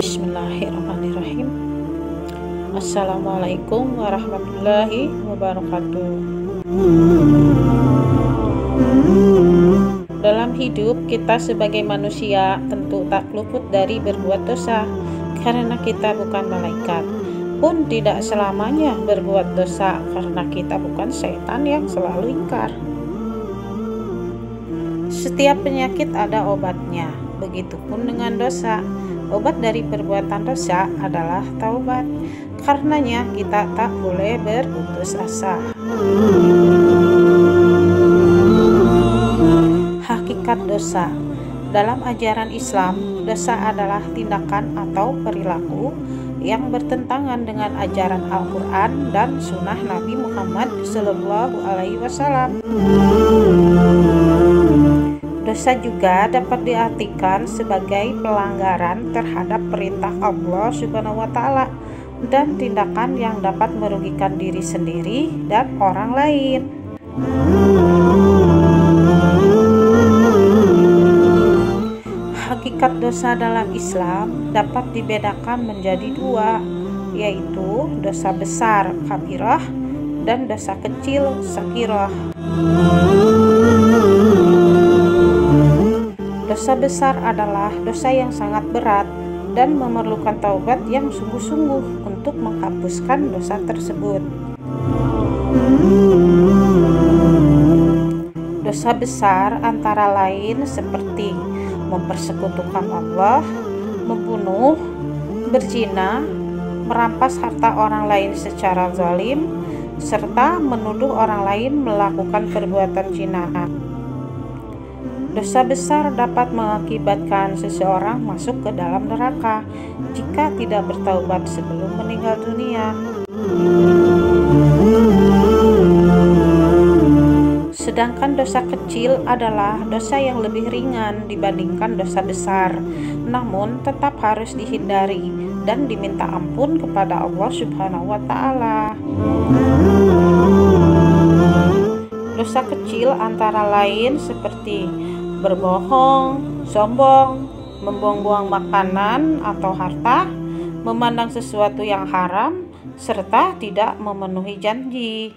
Bismillahirrahmanirrahim. Assalamualaikum warahmatullahi wabarakatuh. Dalam hidup kita sebagai manusia tentu tak luput dari berbuat dosa, karena kita bukan malaikat. Pun tidak selamanya berbuat dosa, karena kita bukan setan yang selalu ingkar. Setiap penyakit ada obatnya, begitupun dengan dosa. Obat dari perbuatan dosa adalah taubat. Karenanya kita tak boleh berputus asa. Hakikat dosa. Dalam ajaran Islam, dosa adalah tindakan atau perilaku yang bertentangan dengan ajaran Al-Quran dan Sunnah Nabi Muhammad Shallallahu Alaihi Wasallam. Dosa juga dapat diartikan sebagai pelanggaran terhadap perintah Allah Subhanahu Wa Taala dan tindakan yang dapat merugikan diri sendiri dan orang lain. Hakikat dosa dalam Islam dapat dibedakan menjadi dua, yaitu dosa besar kabirah dan dosa kecil saghirah. Dosa besar adalah dosa yang sangat berat dan memerlukan taubat yang sungguh-sungguh untuk menghapuskan dosa tersebut. Dosa besar antara lain seperti mempersekutukan Allah, membunuh, berzina, merampas harta orang lain secara zalim, serta menuduh orang lain melakukan perbuatan zina. Dosa besar dapat mengakibatkan seseorang masuk ke dalam neraka jika tidak bertaubat sebelum meninggal dunia. Sedangkan dosa kecil adalah dosa yang lebih ringan dibandingkan dosa besar, namun tetap harus dihindari dan diminta ampun kepada Allah Subhanahu wa Ta'ala. Dosa kecil antara lain seperti berbohong, sombong, membuang-buang makanan atau harta, memandang sesuatu yang haram, serta tidak memenuhi janji.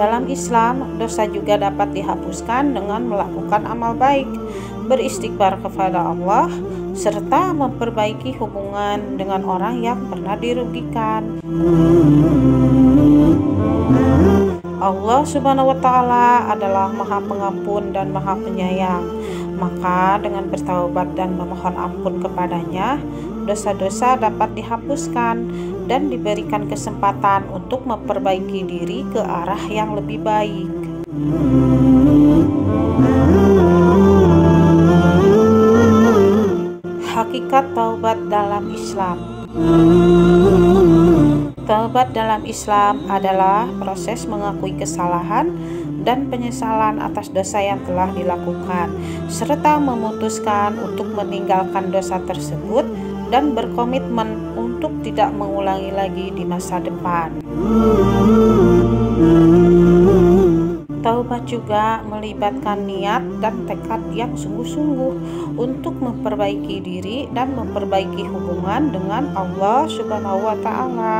Dalam Islam, dosa juga dapat dihapuskan dengan melakukan amal baik, beristighfar kepada Allah, serta memperbaiki hubungan dengan orang yang pernah dirugikan. Allah Subhanahu Wa Taala adalah Maha Pengampun dan Maha Penyayang. Maka dengan bertaubat dan memohon ampun kepadanya, dosa-dosa dapat dihapuskan dan diberikan kesempatan untuk memperbaiki diri ke arah yang lebih baik. Hakikat taubat dalam Islam. Taubat dalam Islam adalah proses mengakui kesalahan dan penyesalan atas dosa yang telah dilakukan, serta memutuskan untuk meninggalkan dosa tersebut dan berkomitmen untuk tidak mengulangi lagi di masa depan. Taubat juga melibatkan niat dan tekad yang sungguh-sungguh untuk memperbaiki diri dan memperbaiki hubungan dengan Allah Subhanahu wa Ta'ala.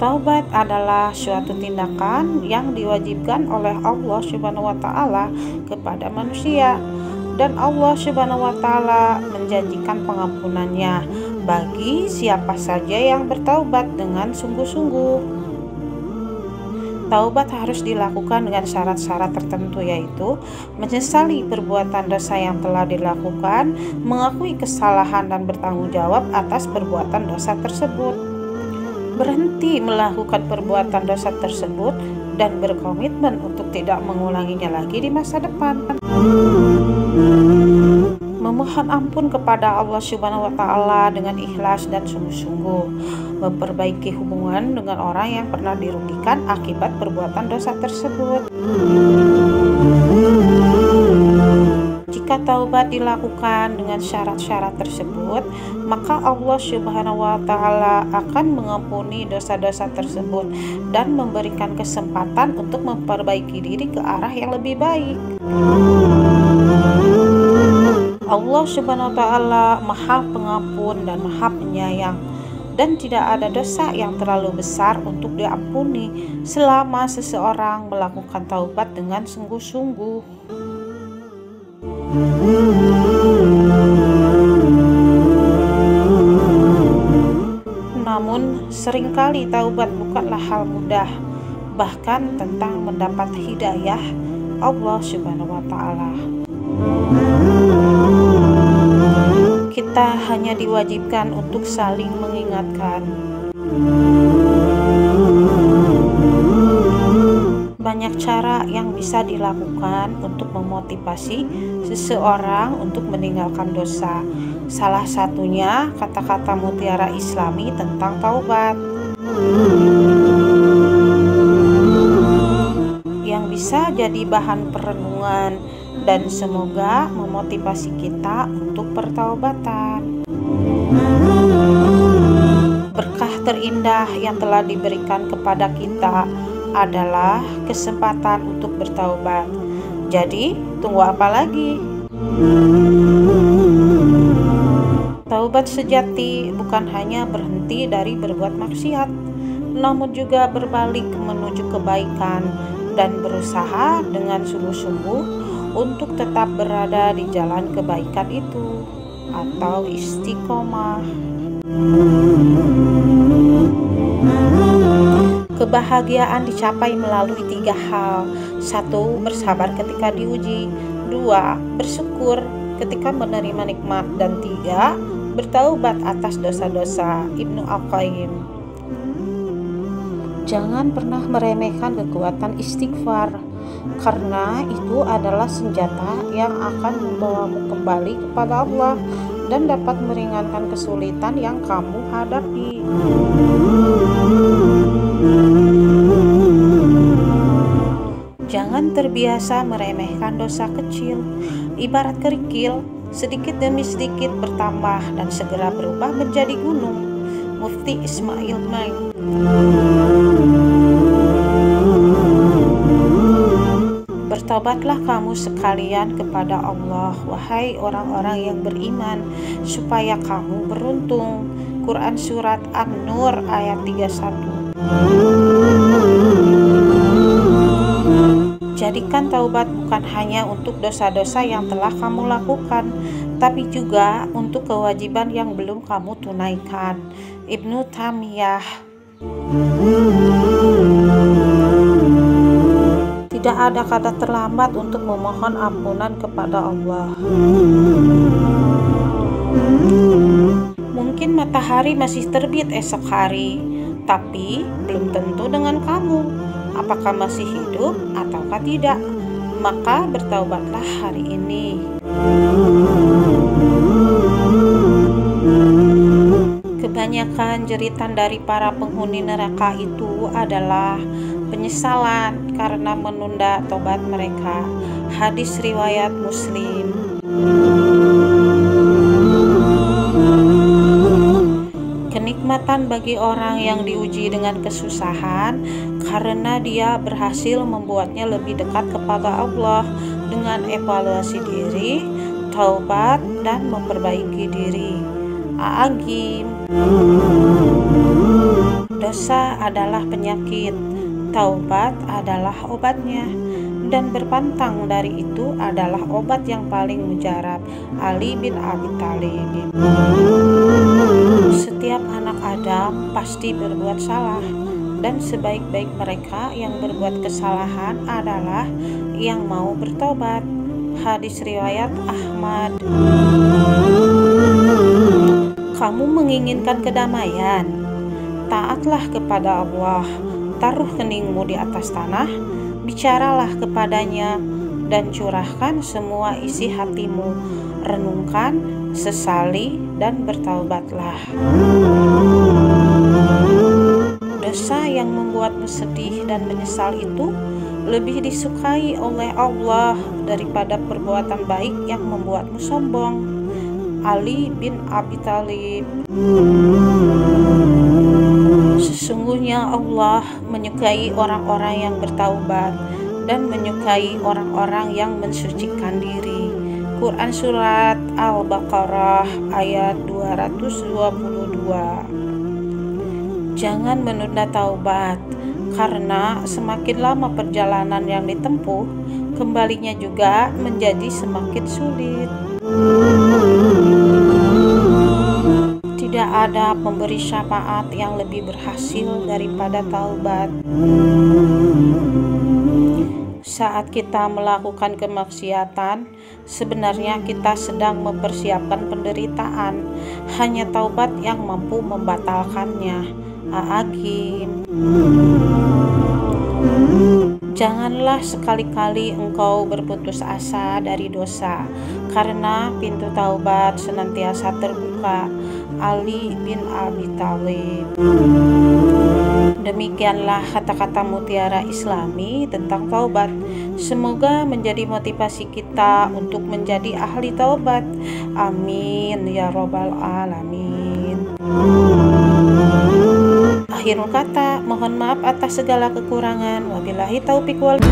Taubat adalah suatu tindakan yang diwajibkan oleh Allah Subhanahu wa Ta'ala kepada manusia, dan Allah Subhanahu wa Ta'ala menjanjikan pengampunannya bagi siapa saja yang bertaubat dengan sungguh-sungguh. Taubat harus dilakukan dengan syarat-syarat tertentu, yaitu menyesali perbuatan dosa yang telah dilakukan, mengakui kesalahan dan bertanggung jawab atas perbuatan dosa tersebut, berhenti melakukan perbuatan dosa tersebut, dan berkomitmen untuk tidak mengulanginya lagi di masa depan. Memohon ampun kepada Allah Subhanahu wa Ta'ala dengan ikhlas dan sungguh-sungguh, memperbaiki hubungan dengan orang yang pernah dirugikan akibat perbuatan dosa tersebut. Jika taubat dilakukan dengan syarat-syarat tersebut, maka Allah Subhanahu wa Ta'ala akan mengampuni dosa-dosa tersebut dan memberikan kesempatan untuk memperbaiki diri ke arah yang lebih baik. Allah Subhanahu wa Ta'ala Maha Pengampun dan Maha Penyayang, dan tidak ada dosa yang terlalu besar untuk diampuni selama seseorang melakukan taubat dengan sungguh-sungguh. Namun seringkali taubat bukanlah hal mudah. Bahkan tentang mendapat hidayah Allah Subhanahu wa Ta'ala, kita hanya diwajibkan untuk saling mengingatkan. Banyak cara yang bisa dilakukan untuk memotivasi seseorang untuk meninggalkan dosa. Salah satunya kata-kata mutiara Islami tentang taubat, yang bisa jadi bahan perenungan dan semoga memotivasi kita untuk pertaubatan. Berkah terindah yang telah diberikan kepada kita adalah kesempatan untuk bertaubat. Jadi, tunggu apa lagi? Taubat sejati bukan hanya berhenti dari berbuat maksiat, namun juga berbalik menuju kebaikan dan berusaha dengan sungguh-sungguh untuk tetap berada di jalan kebaikan itu, atau istiqomah. Kebahagiaan dicapai melalui tiga hal: satu, bersabar ketika diuji; dua, bersyukur ketika menerima nikmat; dan tiga, bertaubat atas dosa-dosa. Ibnu Al-Qayyim. Jangan pernah meremehkan kekuatan istighfar, karena itu adalah senjata yang akan membawamu kembali kepada Allah dan dapat meringankan kesulitan yang kamu hadapi. Jangan terbiasa meremehkan dosa kecil, ibarat kerikil, sedikit demi sedikit bertambah dan segera berubah menjadi gunung. Mufti Ismail Naim. Bertaubatlah kamu sekalian kepada Allah, wahai orang-orang yang beriman, supaya kamu beruntung. Quran Surat An-Nur ayat 31. Jadikan taubat bukan hanya untuk dosa-dosa yang telah kamu lakukan, tapi juga untuk kewajiban yang belum kamu tunaikan. Ibnu Taimiyah. Tidak ada kata terlambat untuk memohon ampunan kepada Allah. Mungkin matahari masih terbit esok hari, tapi belum tentu dengan kamu, apakah masih hidup ataukah tidak. Maka bertaubatlah hari ini. Kebanyakan jeritan dari para penghuni neraka itu adalah penyesalan karena menunda tobat mereka. Hadis riwayat Muslim. Kenikmatan bagi orang yang diuji dengan kesusahan, karena dia berhasil membuatnya lebih dekat kepada Allah dengan evaluasi diri, taubat, dan memperbaiki diri. A'agim. Dosa adalah penyakit, taubat adalah obatnya, dan berpantang dari itu adalah obat yang paling mujarab. Ali bin Abi Thalib. Setiap anak Adam pasti berbuat salah, dan sebaik-baik mereka yang berbuat kesalahan adalah yang mau bertobat. Hadis riwayat Ahmad. Kamu menginginkan kedamaian? Taatlah kepada Allah, taruh keningmu di atas tanah, bicaralah kepadanya, dan curahkan semua isi hatimu. Renungkan, sesali, dan bertaubatlah. Dosa yang membuatmu sedih dan menyesal itu lebih disukai oleh Allah daripada perbuatan baik yang membuatmu sombong. Ali bin Abi Thalib. Sesungguhnya Allah menyukai orang-orang yang bertaubat dan menyukai orang-orang yang mensucikan diri. Quran Surat Al-Baqarah ayat 222. Jangan menunda taubat, karena semakin lama perjalanan yang ditempuh, kembalinya juga menjadi semakin sulit. Tidak ada pemberi syafaat yang lebih berhasil daripada taubat. Saat kita melakukan kemaksiatan, sebenarnya kita sedang mempersiapkan penderitaan. Hanya taubat yang mampu membatalkannya. Hakim. Janganlah sekali-kali engkau berputus asa dari dosa, karena pintu taubat senantiasa terbuka. Ali bin Abi Thalib. Demikianlah kata-kata mutiara Islami tentang taubat. Semoga menjadi motivasi kita untuk menjadi ahli taubat. Amin ya robbal alamin. Akhirul kata, mohon maaf atas segala kekurangan. Wabilahi taufiq.